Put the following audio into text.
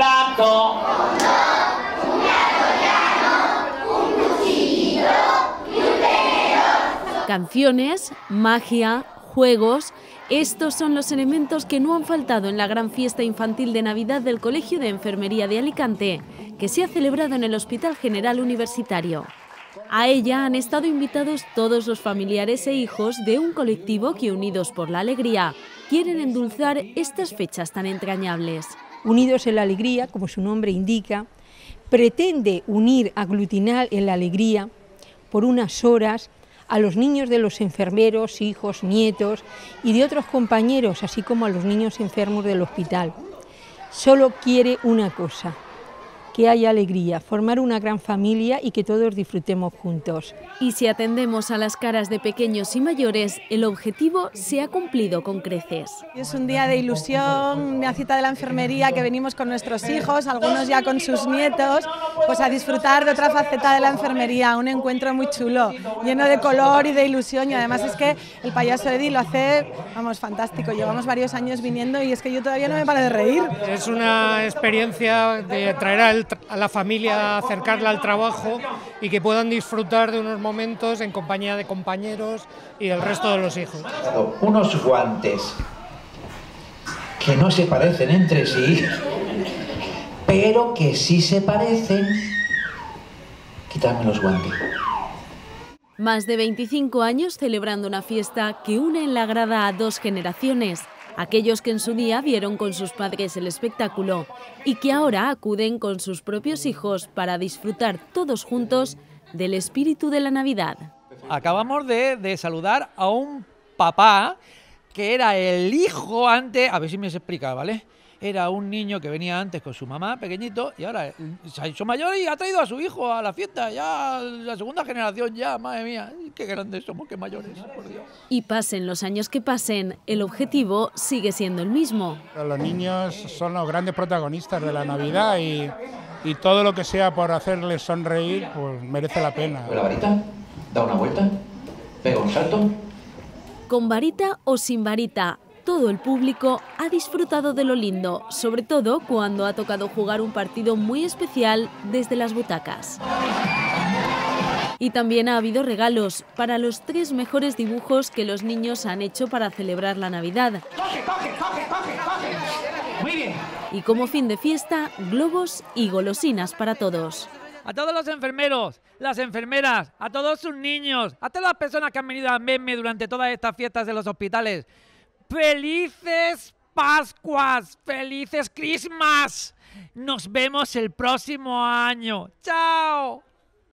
plato. Con dos, un arrollano, un cuchillo y un tenedor. Canciones, magia, juegos. Estos son los elementos que no han faltado en la gran fiesta infantil de Navidad del Colegio de Enfermería de Alicante, que se ha celebrado en el Hospital General Universitario. A ella han estado invitados todos los familiares e hijos de un colectivo que, unidos por la alegría, quieren endulzar estas fechas tan entrañables. Unidos en la alegría, como su nombre indica, pretende unir, aglutinar en la alegría por unas horas a los niños de los enfermeros, hijos, nietos y de otros compañeros, así como a los niños enfermos del hospital. Solo quiere una cosa, que haya alegría, formar una gran familia y que todos disfrutemos juntos. Y si atendemos a las caras de pequeños y mayores, el objetivo se ha cumplido con creces. Es un día de ilusión, una cita de la enfermería que venimos con nuestros hijos, algunos ya con sus nietos, pues a disfrutar de otra faceta de la enfermería, un encuentro muy chulo, lleno de color y de ilusión. Y además es que el payaso Edy lo hace, vamos, fantástico. Llevamos varios años viniendo y es que yo todavía no me paro de reír. Es una experiencia de traer a la familia, acercarla al trabajo y que puedan disfrutar de unos momentos en compañía de compañeros y del resto de los hijos. Unos guantes que no se parecen entre sí, pero que sí se parecen. Quítame los guantes. Más de 25 años celebrando una fiesta que une en la grada a dos generaciones. Aquellos que en su día vieron con sus padres el espectáculo y que ahora acuden con sus propios hijos para disfrutar todos juntos del espíritu de la Navidad. Acabamos de saludar a un papá que era el hijo antes, a ver si me se explica, ¿vale? Era un niño que venía antes con su mamá, pequeñito, y ahora se ha hecho mayor y ha traído a su hijo a la fiesta, ya la segunda generación ya, madre mía, qué grandes somos, qué mayores, por Dios. Y pasen los años que pasen, el objetivo sigue siendo el mismo. Los niños son los grandes protagonistas de la Navidad y todo lo que sea por hacerles sonreír, pues merece la pena. Con la varita, da una vuelta, pega un salto. Con varita o sin varita, todo el público ha disfrutado de lo lindo, sobre todo cuando ha tocado jugar un partido muy especial desde las butacas. Y también ha habido regalos para los tres mejores dibujos que los niños han hecho para celebrar la Navidad. Y como fin de fiesta, globos y golosinas para todos. A todos los enfermeros, las enfermeras, a todos sus niños, a todas las personas que han venido a verme durante todas estas fiestas de los hospitales. ¡Felices Pascuas! ¡Felices Christmas! ¡Nos vemos el próximo año! ¡Chao!